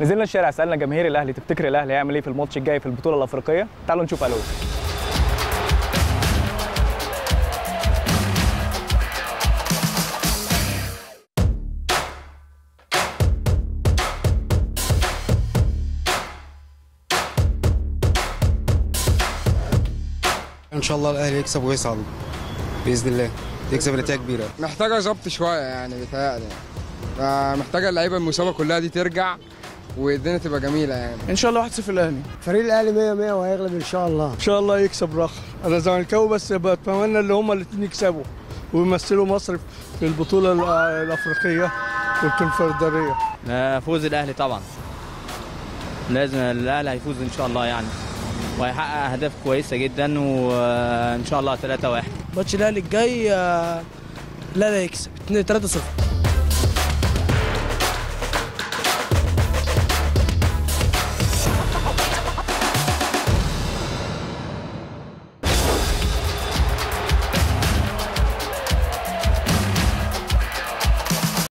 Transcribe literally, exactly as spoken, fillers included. نزلنا الشارع سالنا جماهير الاهلي تفتكر الاهلي هيعمل ايه في الماتش الجاي في البطوله الافريقيه؟ تعالوا نشوف الو. ان شاء الله الاهلي يكسب ويصعد باذن الله، يكسب نتيجه كبيره. محتاجه ظبط شويه يعني، بيتهيألي محتاجه اللعيبه المصابه كلها دي ترجع والدنيا تبقى جميله يعني. ان شاء الله واحد صفر الاهلي، فريق الاهلي مية مية وهيغلب ان شاء الله. ان شاء الله يكسب راخر، انا زملكاوي بس بتمنى ان هما الاثنين يكسبوا ويمثلوا مصر في البطوله الافريقيه والكونفدراليه. فوز الاهلي طبعا، لازم الاهلي هيفوز ان شاء الله يعني، وهيحقق اهداف كويسه جدا، وان شاء الله ثلاثة واحد. ماتش الاهلي الجاي لا لا يكسب ثلاثة صفر.